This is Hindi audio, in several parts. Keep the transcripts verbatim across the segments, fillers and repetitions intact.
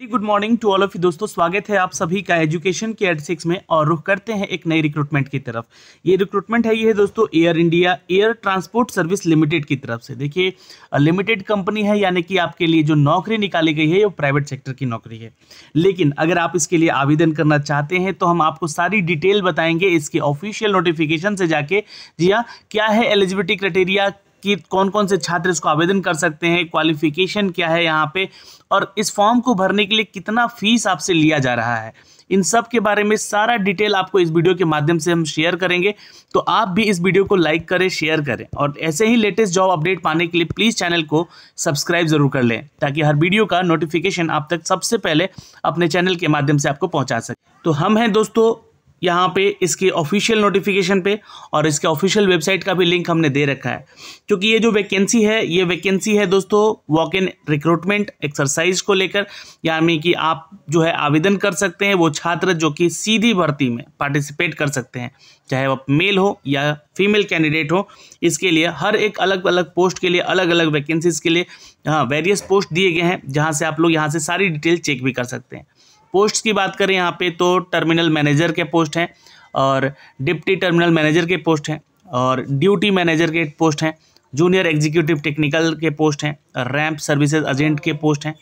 Very good morning to all of you दोस्तों, स्वागत है आप सभी का एजुकेशन के एट सिक्स में। और रुख करते हैं एक नई रिक्रूटमेंट की तरफ। ये रिक्रूटमेंट है ये है दोस्तों air India air transport service limited की तरफ से। देखिए लिमिटेड कंपनी है, यानी कि आपके लिए जो नौकरी निकाली गई है वो प्राइवेट सेक्टर की नौकरी है। लेकिन अगर आप इसके लिए आवेदन करना चाहते हैं तो हम आपको सारी डिटेल बताएंगे इसके ऑफिशियल नोटिफिकेशन से जाके। जी हाँ, क्या है एलिजिबिलिटी क्राइटेरिया, कि कौन कौन से छात्र इसको आवेदन कर सकते हैं, क्वालिफिकेशन क्या है यहाँ पे, और इस फॉर्म को भरने के लिए कितना फीस आपसे लिया जा रहा है, इन सब के बारे में सारा डिटेल आपको इस वीडियो के माध्यम से हम शेयर करेंगे। तो आप भी इस वीडियो को लाइक करें, शेयर करें, और ऐसे ही लेटेस्ट जॉब अपडेट पाने के लिए प्लीज़ चैनल को सब्सक्राइब जरूर कर लें, ताकि हर वीडियो का नोटिफिकेशन आप तक सबसे पहले अपने चैनल के माध्यम से आपको पहुँचा सके। तो हम हैं दोस्तों यहाँ पे इसके ऑफिशियल नोटिफिकेशन पे, और इसके ऑफिशियल वेबसाइट का भी लिंक हमने दे रखा है। क्योंकि ये जो वैकेंसी है ये वैकेंसी है दोस्तों वॉक इन रिक्रूटमेंट एक्सरसाइज को लेकर, यानी कि आप जो है आवेदन कर सकते हैं वो छात्र जो कि सीधी भर्ती में पार्टिसिपेट कर सकते हैं, चाहे आप मेल हो या फीमेल कैंडिडेट हो। इसके लिए हर एक अलग अलग पोस्ट के लिए अलग अलग वैकेंसीज के लिए हाँ वेरियस पोस्ट दिए गए हैं, जहाँ से आप लोग यहाँ से सारी डिटेल चेक भी कर सकते हैं। पोस्ट की बात करें यहाँ पे तो टर्मिनल मैनेजर के पोस्ट हैं, और डिप्टी टर्मिनल मैनेजर के पोस्ट हैं, और ड्यूटी मैनेजर के पोस्ट हैं, जूनियर एग्जीक्यूटिव टेक्निकल के पोस्ट हैं, रैंप सर्विसेज एजेंट के पोस्ट हैं,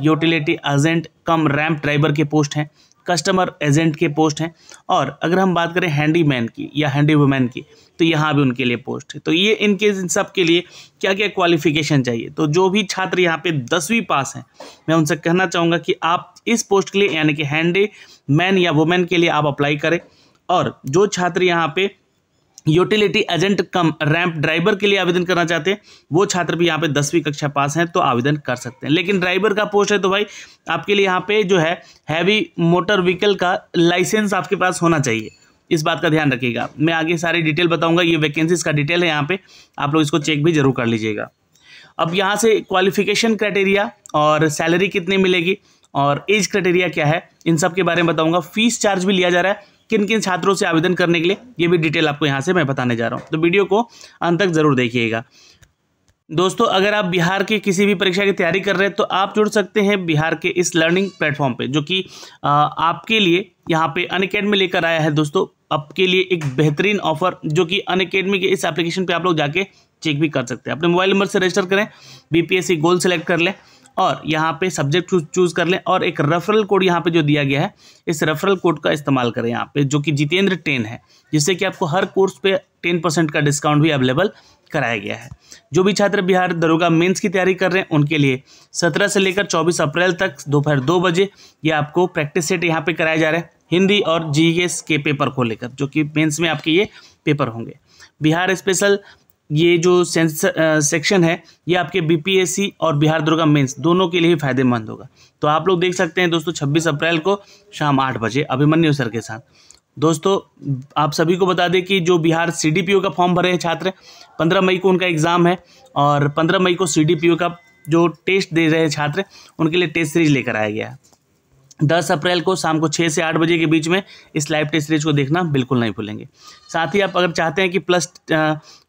utility agent cum ramp driver के पोस्ट हैं, कस्टमर एजेंट के पोस्ट हैं। और अगर हम बात करें हैंडीमैन की या हैंडी वुमेन की तो यहाँ भी उनके लिए पोस्ट है। तो ये इनके इन सब के लिए क्या क्या क्वालिफिकेशन चाहिए, तो जो भी छात्र यहाँ पे दसवीं पास हैं मैं उनसे कहना चाहूँगा कि आप इस पोस्ट के लिए यानी कि हैंडी मैन या वुमेन के लिए आप अप्लाई करें। और जो छात्र यहाँ पे utility agent cum ramp driver के लिए आवेदन करना चाहते हैं वो छात्र भी यहाँ पे दसवीं कक्षा पास हैं तो आवेदन कर सकते हैं। लेकिन ड्राइवर का पोस्ट है तो भाई आपके लिए यहाँ पे जो है हैवी मोटर व्हीकल का लाइसेंस आपके पास होना चाहिए, इस बात का ध्यान रखिएगा। मैं आगे सारी डिटेल बताऊंगा, ये वैकेंसीज का डिटेल है यहाँ पे, आप लोग इसको चेक भी जरूर कर लीजिएगा। अब यहाँ से क्वालिफिकेशन क्राइटेरिया और सैलरी कितनी मिलेगी और एज क्राइटेरिया क्या है, इन सब के बारे में बताऊँगा। फीस चार्ज भी लिया जा रहा है किन किन छात्रों से आवेदन करने के लिए, ये भी डिटेल आपको यहाँ से मैं बताने जा रहा हूँ, तो वीडियो को अंत तक जरूर देखिएगा। दोस्तों अगर आप बिहार की किसी भी परीक्षा की तैयारी कर रहे हैं तो आप जुड़ सकते हैं बिहार के इस लर्निंग प्लेटफॉर्म पे, जो कि आपके लिए यहाँ पे अनअकैडमी लेकर आया है दोस्तों, आपके लिए एक बेहतरीन ऑफर, जो कि अनअकैडमी के इस एप्लीकेशन पे आप लोग जाके चेक भी कर सकते हैं। अपने मोबाइल नंबर से रजिस्टर करें, बीपीएससी गोल सेलेक्ट कर लें और यहाँ पे सब्जेक्ट चूज कर लें, और एक रेफरल कोड यहाँ पे जो दिया गया है इस रेफरल कोड का इस्तेमाल करें यहाँ पे, जो कि जीतेंद्र टेन है, जिससे कि आपको हर कोर्स पे टेन परसेंट का डिस्काउंट भी अवेलेबल कराया गया है। जो भी छात्र बिहार दरोगा मेंस की तैयारी कर रहे हैं उनके लिए सत्रह से लेकर चौबीस अप्रैल तक दोपहर दो बजे ये आपको प्रैक्टिस सेट यहाँ पे कराया जा रहा है, हिंदी और जीएस के पेपर को लेकर, जो कि मेन्स में आपके ये पेपर होंगे। बिहार स्पेशल ये जो सेक्शन है ये आपके बीपीएससी और बिहार दरोगा मेंस दोनों के लिए ही फायदेमंद होगा। तो आप लोग देख सकते हैं दोस्तों छब्बीस अप्रैल को शाम आठ बजे अभिमन्यु सर के साथ। दोस्तों आप सभी को बता दें कि जो बिहार सीडीपीओ का फॉर्म भरे हैं छात्र, पंद्रह मई को उनका एग्ज़ाम है, और पंद्रह मई को सीडीपीओ का जो टेस्ट दे रहे हैं छात्र उनके लिए टेस्ट सीरीज लेकर आया गया है। दस अप्रैल को शाम को छः से आठ बजे के बीच में इस लाइव टेस्ट सीरीज को देखना बिल्कुल नहीं भूलेंगे। साथ ही आप अगर चाहते हैं कि प्लस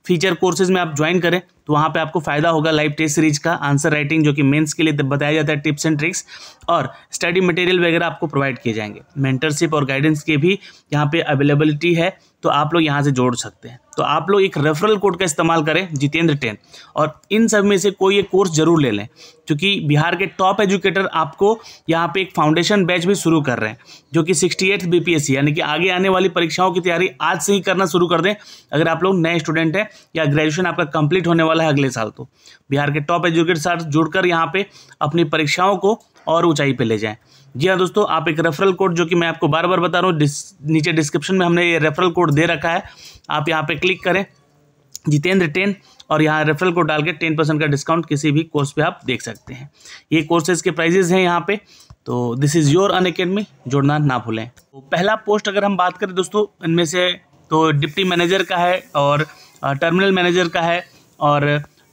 फीचर कोर्सेज में आप ज्वाइन करें तो वहाँ पे आपको फ़ायदा होगा लाइव टेस्ट सीरीज का, आंसर राइटिंग जो कि मेंस के लिए बताया जाता है, टिप्स एंड ट्रिक्स और स्टडी मटेरियल वगैरह आपको प्रोवाइड किए जाएंगे। मेंटरशिप और गाइडेंस के भी यहाँ पे अवेलेबिलिटी है, तो आप लोग यहाँ से जोड़ सकते हैं। तो आप लोग एक रेफरल कोड का इस्तेमाल करें जितेंद्र टेन, और इन सब में से कोई एक कोर्स जरूर ले लें, क्योंकि बिहार के टॉप एजुकेटर आपको यहाँ पे एक फाउंडेशन बैच भी शुरू कर रहे हैं, जो कि sixty eighth B P S C यानी कि आगे आने वाली परीक्षाओं की तैयारी आज से ही करना शुरू कर दें। अगर आप लोग नए स्टूडेंट हैं या ग्रेजुएशन आपका कंप्लीट होने वाला है अगले साल, तो बिहार के टॉप एजुकेटर साथ जुड़कर यहाँ पे अपनी परीक्षाओं को और ऊंचाई पे ले जाएं। जी हाँ दोस्तों, आप एक रेफरल कोड जो कि मैं आपको बार बार बता रहा हूँ, डिस, नीचे डिस्क्रिप्शन में हमने ये रेफरल कोड दे रखा है, आप यहाँ पे क्लिक करें जितेंद्र टेन और यहाँ रेफरल कोड डाल के टेन परसेंट का डिस्काउंट किसी भी कोर्स पे आप देख सकते हैं। ये कोर्सेज के प्राइजेज हैं यहाँ पे। तो दिस इज़ योर अनअकैडमी, जोड़ना ना भूलें। तो पहला पोस्ट अगर हम बात करें दोस्तों इनमें से, तो डिप्टी मैनेजर का है और टर्मिनल मैनेजर का है और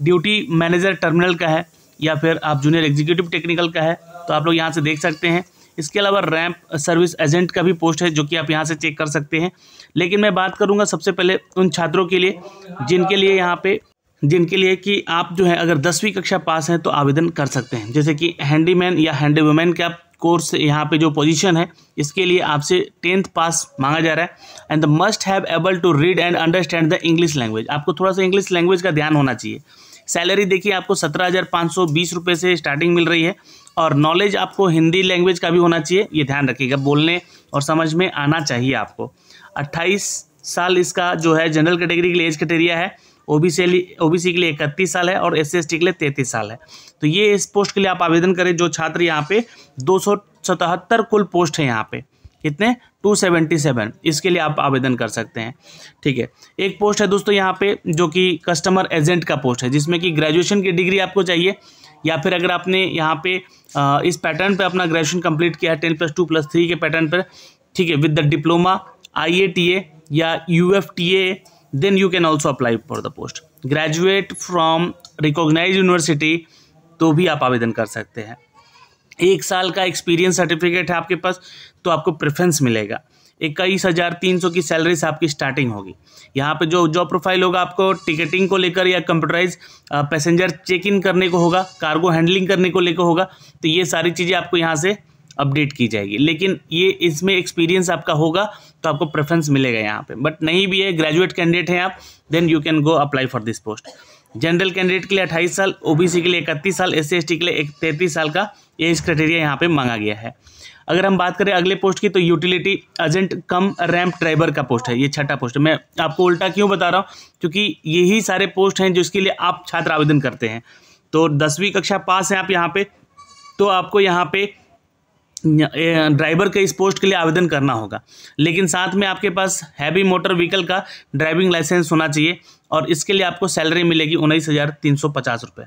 ड्यूटी मैनेजर टर्मिनल का है, या फिर आप जूनियर एग्जीक्यूटिव टेक्निकल का है, तो आप लोग यहाँ से देख सकते हैं। इसके अलावा रैंप सर्विस एजेंट का भी पोस्ट है, जो कि आप यहाँ से चेक कर सकते हैं। लेकिन मैं बात करूँगा सबसे पहले उन छात्रों के लिए जिनके लिए यहाँ पे जिनके लिए कि आप जो है अगर दसवीं कक्षा पास हैं तो आवेदन कर सकते हैं, जैसे कि हैंडीमैन या हैंडी वुमेन के आप कोर्स यहाँ पे जो पोजीशन है इसके लिए आपसे टेंथ पास मांगा जा रहा है and the must have able to read and understand the English language. आपको थोड़ा सा इंग्लिश लैंग्वेज का ध्यान होना चाहिए। सैलरी देखिए आपको सत्रह हज़ार पाँच सौ बीस रुपये से स्टार्टिंग मिल रही है और नॉलेज आपको हिंदी लैंग्वेज का भी होना चाहिए, ये ध्यान रखिएगा, बोलने और समझ में आना चाहिए आपको। अट्ठाईस साल इसका जो है जनरल कैटेगरी के लिए एज क्राइटेरिया है, ओबीसी ओबीसी के लिए इकतीस साल है और एस सी एस टी के लिए तैंतीस साल है। तो ये इस पोस्ट के लिए आप आवेदन करें। जो छात्र यहाँ पे दो सौ सतहत्तर कुल पोस्ट है, यहाँ पे कितने दो सौ सतहत्तर, इसके लिए आप आवेदन कर सकते हैं। ठीक है, एक पोस्ट है दोस्तों यहाँ पे जो कि कस्टमर एजेंट का पोस्ट है जिसमें कि ग्रेजुएशन की डिग्री आपको चाहिए, या फिर अगर आपने यहाँ पे इस पैटर्न पे अपना ग्रेजुएशन कंप्लीट किया है ten plus two plus three के पैटर्न पर, ठीक है, with the diploma I A T A या U F T A, then you can also apply for the post. Graduate from recognise university तो भी आप आवेदन कर सकते हैं। एक साल का एक्सपीरियंस सर्टिफिकेट है आपके पास तो आपको प्रेफरेंस मिलेगा। इक्कीस हज़ार तीन सौ की सैलरी से आपकी स्टार्टिंग होगी। यहाँ पे जो जॉब प्रोफाइल होगा आपको टिकटिंग को लेकर या कंप्यूटराइज पैसेंजर चेक इन करने को होगा, कार्गो हैंडलिंग करने को लेकर होगा, तो ये सारी चीज़ें आपको यहाँ से अपडेट की जाएगी। लेकिन ये इसमें एक्सपीरियंस आपका होगा तो आपको प्रेफरेंस मिलेगा यहाँ पे। बट नहीं भी है, ग्रेजुएट कैंडिडेट हैं आप, then you can go apply for this post. General candidate के लिए अट्ठाईस साल, ओबीसी के लिए इकतीस साल, एस सी एस टी के लिए तैंतीस साल का एज क्राइटेरिया यहाँ पे मांगा गया है। अगर हम बात करें अगले पोस्ट की तो utility agent cum ramp driver का पोस्ट है, ये छठा पोस्ट है। मैं आपको उल्टा क्यों बता रहा हूँ, क्योंकि यही सारे पोस्ट हैं जिसके लिए आप छात्र आवेदन करते हैं। तो दसवीं कक्षा पास हैं आप यहाँ पे, तो आपको यहाँ पे ड्राइवर के इस पोस्ट के लिए आवेदन करना होगा, लेकिन साथ में आपके पास हैवी मोटर व्हीकल का ड्राइविंग लाइसेंस होना चाहिए और इसके लिए आपको सैलरी मिलेगी उन्नीस हज़ार तीन सौ पचास रुपये।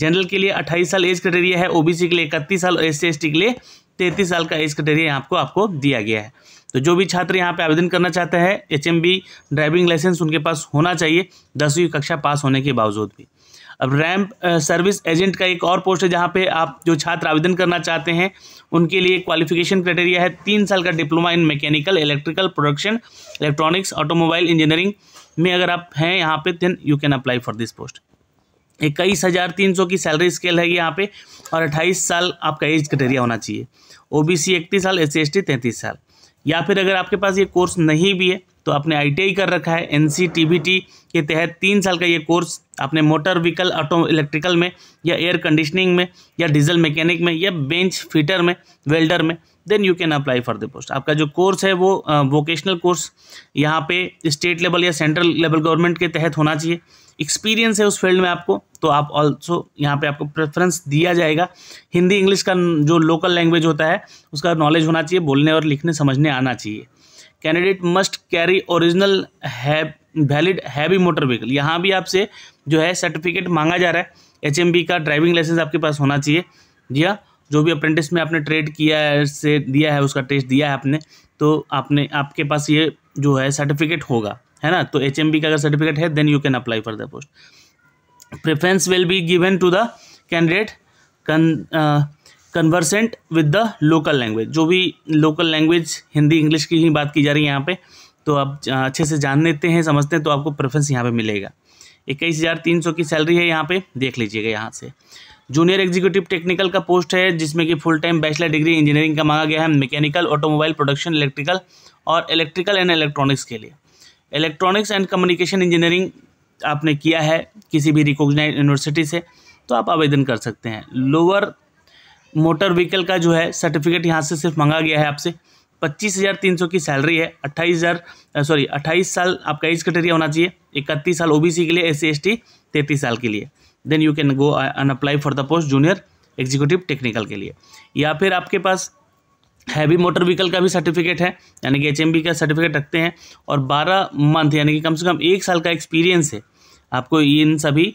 जनरल के लिए अट्ठाईस साल एज क्राइटेरिया है, ओबीसी के लिए इकतीस साल और एस सी एस टी के लिए तैंतीस साल का एज क्राइटेरिया यहाँ आपको आपको दिया गया है। तो जो भी छात्र यहाँ पे आवेदन करना चाहता है, H M V driving licence उनके पास होना चाहिए दसवीं कक्षा पास होने के बावजूद भी। अब रैम्प सर्विस एजेंट का एक और पोस्ट है जहाँ पे आप जो छात्र आवेदन करना चाहते हैं उनके लिए क्वालिफिकेशन क्राइटेरिया है तीन साल का diploma in mechanical, electrical, production, electronics, automobile engineering में अगर आप हैं यहाँ पे, then you can apply for this post. इक्कीस हज़ार तीन सौ की सैलरी स्केल है यहाँ पे और अट्ठाईस साल आपका एज क्राइटेरिया होना चाहिए, ओबीसी इकतीस साल, एस सी एस टी तैंतीस साल। या फिर अगर आपके पास ये कोर्स नहीं भी है तो आपने आईटीआई कर रखा है, एनसीटीवीटी के तहत तीन साल का ये कोर्स आपने मोटर व्हीकल, ऑटो इलेक्ट्रिकल में या एयर कंडीशनिंग में या डीजल मैकेनिक में या बेंच फिटर में, वेल्डर में, then you can apply for the post. आपका जो कोर्स है वो वोकेशनल कोर्स यहाँ पे स्टेट लेवल या सेंट्रल लेवल गवर्नमेंट के तहत होना चाहिए, एक्सपीरियंस है उस फील्ड में आपको, तो आप ऑल्सो यहाँ पे आपको प्रेफरेंस दिया जाएगा। हिंदी इंग्लिश का जो लोकल लैंग्वेज होता है उसका नॉलेज होना चाहिए, बोलने और लिखने समझने आना चाहिए। कैंडिडेट मस्ट कैरी ओरिजिनल है वैलिड हैवी मोटर व्हीकल, यहाँ भी आपसे जो है सर्टिफिकेट मांगा जा रहा है, एचएमबी का ड्राइविंग लाइसेंस आपके पास होना चाहिए, या जो भी अप्रेंटिस में आपने ट्रेड किया है से दिया है उसका टेस्ट दिया है आपने, तो आपने आपके पास ये जो है सर्टिफिकेट होगा, है ना। तो एचएमबी का अगर सर्टिफिकेट है then you can apply for the post. Preference will be given to the candidate conversant with the local language, जो भी लोकल लैंग्वेज हिंदी इंग्लिश की ही बात की जा रही है यहाँ पे, तो आप अच्छे से जान लेते हैं समझते हैं तो आपको प्रेफरेंस यहाँ पे मिलेगा। इक्कीस हज़ार तीन सौ की सैलरी है यहाँ पे, देख लीजिएगा यहाँ से। जूनियर एग्जीक्यूटिव टेक्निकल का पोस्ट है जिसमें कि full time bachelor degree engineering का मांगा गया है, मैकेनिकल, ऑटोमोबाइल, प्रोडक्शन, इलेक्ट्रिकल और इलेक्ट्रिकल एंड इलेक्ट्रॉनिक्स के लिए। इलेक्ट्रॉनिक्स एंड कम्युनिकेशन इंजीनियरिंग आपने किया है किसी भी रिकॉग्नाइज यूनिवर्सिटी से तो आप आवेदन कर सकते हैं। लोअर मोटर व्हीकल का जो है सर्टिफिकेट यहाँ से सिर्फ मांगा गया है आपसे। पच्चीस हज़ार तीन सौ की सैलरी है, अट्ठाईस हज़ार सॉरी अट्ठाईस साल आपका एज क्राइटेरिया होना चाहिए, इकतीस साल ओबीसी के लिए, एस सी एस टी तैंतीस साल के लिए, then you can go and apply for the post junior executive technical के लिए। या फिर आपके पास हैवी मोटर व्हीकल का भी सर्टिफिकेट है, यानी कि एच एम बी का सर्टिफिकेट रखते हैं, और बारह मंथ यानी कि कम से कम एक साल का एक्सपीरियंस है आपको इन सभी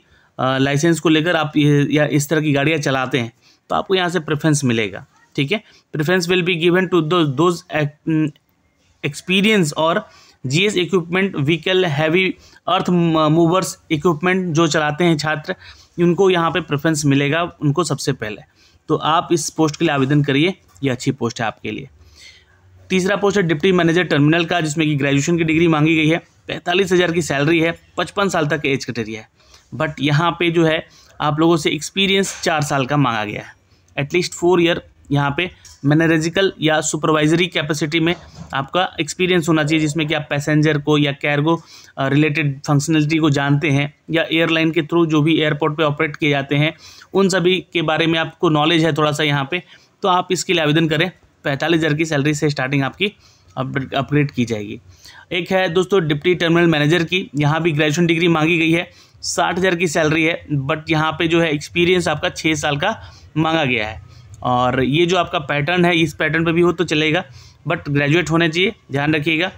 लाइसेंस को लेकर, आप या इस तरह की गाड़ियाँ चलाते हैं तो आपको यहाँ से प्रेफरेंस मिलेगा। ठीक है, preference will be given to those experience और GS equipment vehicle, heavy earth movers equipment जो चलाते हैं छात्र, उनको यहाँ पे प्रेफरेंस मिलेगा उनको सबसे पहले। तो आप इस पोस्ट के लिए आवेदन करिए, ये अच्छी पोस्ट है आपके लिए। तीसरा पोस्ट है डिप्टी मैनेजर टर्मिनल का, जिसमें कि ग्रेजुएशन की डिग्री मांगी गई है, पैंतालीस हज़ार की सैलरी है, पचपन साल तक एज क्राइटेरिया है, बट यहाँ पे जो है आप लोगों से एक्सपीरियंस चार साल का मांगा गया है, एटलीस्ट फोर ईयर यहाँ पे मैनेजरिकल या सुपरवाइजरी कैपेसिटी में आपका एक्सपीरियंस होना चाहिए, जिसमें कि आप पैसेंजर को या कार्गो रिलेटेड फंक्शनलिटी को जानते हैं, या एयरलाइन के थ्रू जो भी एयरपोर्ट पे ऑपरेट किए जाते हैं उन सभी के बारे में आपको नॉलेज है थोड़ा सा यहाँ पे, तो आप इसके लिए आवेदन करें। पैंतालीस हज़ार की सैलरी से स्टार्टिंग आपकी अपग्रेड की जाएगी। एक है दोस्तों डिप्टी टर्मिनल मैनेजर की, यहाँ भी ग्रेजुएशन डिग्री मांगी गई है, साठ हज़ार की सैलरी है, बट यहाँ पे जो है एक्सपीरियंस आपका छः साल का मांगा गया है। और ये जो आपका पैटर्न है इस पैटर्न पे भी हो तो चलेगा, बट ग्रेजुएट होने चाहिए, ध्यान रखिएगा।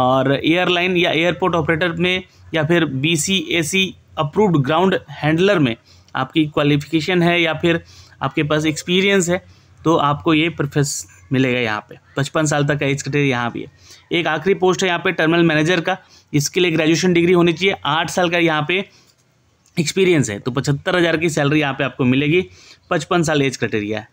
और एयरलाइन या एयरपोर्ट ऑपरेटर में या फिर बीसीएसी अप्रूव्ड ग्राउंड हैंडलर में आपकी क्वालिफिकेशन है या फिर आपके पास एक्सपीरियंस है तो आपको ये प्रेफरेंस मिलेगा। यहाँ पे पचपन साल तक का एज क्राइटेरिया यहाँ भी है। एक आखिरी पोस्ट है यहाँ पे टर्मिनल मैनेजर का, इसके लिए ग्रेजुएशन डिग्री होनी चाहिए, आठ साल का यहाँ पे एक्सपीरियंस है, तो पचहत्तर हज़ार की सैलरी यहाँ पे आपको मिलेगी, पचपन साल एज क्राइटेरिया है।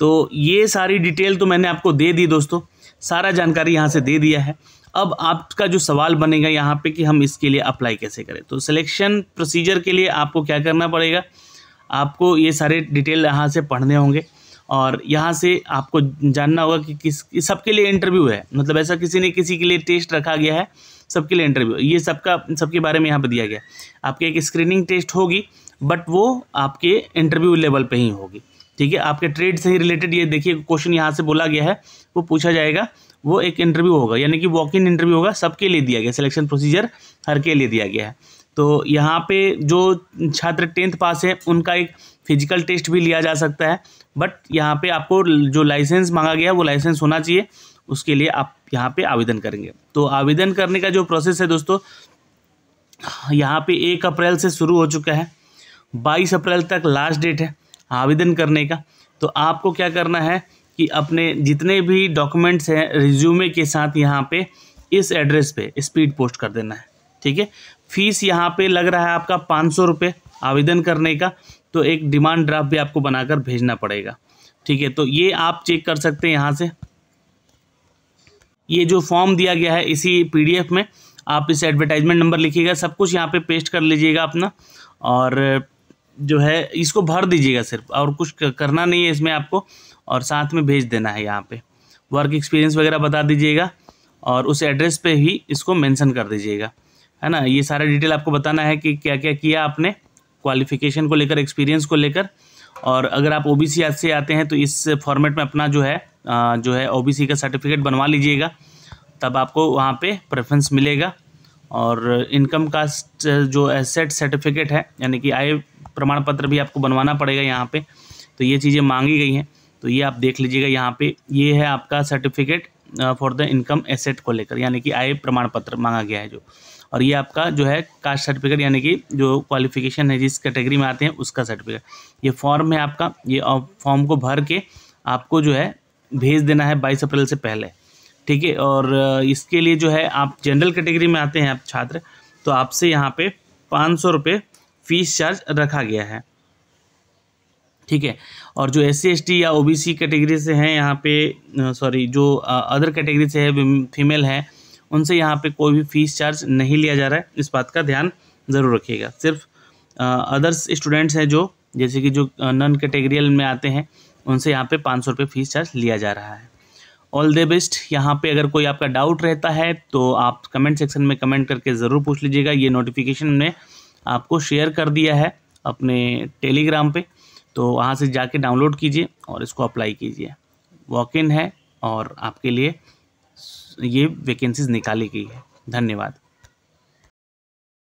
तो ये सारी डिटेल तो मैंने आपको दे दी दोस्तों, सारा जानकारी यहाँ से दे दिया है। अब आपका जो सवाल बनेगा यहाँ पे कि हम इसके लिए अप्लाई कैसे करें, तो सिलेक्शन प्रोसीजर के लिए आपको क्या करना पड़ेगा, आपको ये सारे डिटेल यहाँ से पढ़ने होंगे और यहाँ से आपको जानना होगा कि किस सबके लिए इंटरव्यू है, मतलब ऐसा किसी ने किसी के लिए टेस्ट रखा गया है, सबके लिए इंटरव्यू, ये सबका सबके बारे में यहाँ पर दिया गया। आपके एक स्क्रीनिंग टेस्ट होगी बट वो आपके इंटरव्यू लेवल पे ही होगी, ठीक है। आपके ट्रेड से ही रिलेटेड ये देखिए क्वेश्चन यहाँ से बोला गया है, वो पूछा जाएगा, वो एक इंटरव्यू होगा, यानी कि वॉक इन इंटरव्यू होगा, सबके लिए दिया गया, सिलेक्शन प्रोसीजर हर के लिए दिया गया है। तो यहाँ पे जो छात्र टेंथ पास है उनका एक फिजिकल टेस्ट भी लिया जा सकता है, बट यहाँ पे आपको जो लाइसेंस मांगा गया है वो लाइसेंस होना चाहिए, उसके लिए आप यहाँ पे आवेदन करेंगे। तो आवेदन करने का जो प्रोसेस है दोस्तों यहाँ पे एक अप्रैल से शुरू हो चुका है, बाईस अप्रैल तक लास्ट डेट है आवेदन करने का। तो आपको क्या करना है कि अपने जितने भी डॉक्यूमेंट्स हैं रिज्यूमे के साथ यहाँ पे इस एड्रेस पे स्पीड पोस्ट कर देना है, ठीक है। फीस यहाँ पे लग रहा है आपका पाँच सौ रुपये आवेदन करने का, तो एक डिमांड ड्राफ्ट भी आपको बनाकर भेजना पड़ेगा, ठीक है। तो ये आप चेक कर सकते हैं यहाँ से, ये जो फॉर्म दिया गया है इसी पी डी एफ में आप इस एडवर्टाइजमेंट नंबर लिखिएगा, सब कुछ यहाँ पे पेस्ट कर लीजिएगा अपना, और जो है इसको भर दीजिएगा सिर्फ, और कुछ करना नहीं है इसमें आपको, और साथ में भेज देना है। यहाँ पे वर्क एक्सपीरियंस वगैरह बता दीजिएगा और उस एड्रेस पे ही इसको मेंशन कर दीजिएगा, है ना। ये सारा डिटेल आपको बताना है कि क्या क्या किया आपने, क्वालिफिकेशन को लेकर, एक्सपीरियंस को लेकर, और अगर आप ओबीसी से आते हैं तो इस फॉर्मेट में अपना जो है जो है ओबीसी का सर्टिफिकेट बनवा लीजिएगा, तब आपको वहाँ पर प्रेफरेंस मिलेगा। और इनकम कास्ट जो एसेट सर्टिफिकेट है, यानी कि आय प्रमाण पत्र भी आपको बनवाना पड़ेगा यहाँ पे, तो ये चीज़ें मांगी गई हैं, तो ये आप देख लीजिएगा। यहाँ पे ये है आपका certificate for the income asset को लेकर, यानी कि आय प्रमाण पत्र मांगा गया है जो, और ये आपका जो है कास्ट सर्टिफिकेट, यानी कि जो क्वालिफिकेशन है जिस कैटेगरी में आते हैं उसका सर्टिफिकेट। ये फॉर्म है आपका, ये फॉर्म को भर के आपको जो है भेज देना है बाईस अप्रैल से पहले, ठीक है। और इसके लिए जो है आप जनरल कैटेगरी में आते हैं आप छात्र, तो आपसे यहाँ पे पाँच सौ रुपये फीस चार्ज रखा गया है, ठीक है। और जो एस सी एस टी या ओ बी सी कैटेगरी से हैं यहाँ पे, सॉरी जो अदर कैटेगरी से है फीमेल हैं, उनसे यहाँ पे कोई भी फीस चार्ज नहीं लिया जा रहा है, इस बात का ध्यान ज़रूर रखिएगा। सिर्फ अदर्स स्टूडेंट्स हैं जो, जैसे कि जो नॉन कैटेगरियल में आते हैं, उनसे यहाँ पे पाँच सौ रुपये फीस चार्ज लिया जा रहा है। All the best. यहाँ पे अगर कोई आपका डाउट रहता है तो आप कमेंट सेक्शन में कमेंट करके ज़रूर पूछ लीजिएगा। ये नोटिफिकेशन ने आपको शेयर कर दिया है अपने टेलीग्राम पे, तो वहाँ से जाके डाउनलोड कीजिए और इसको अप्लाई कीजिए। वॉक इन है और आपके लिए ये वैकेंसीज निकाली गई है। धन्यवाद।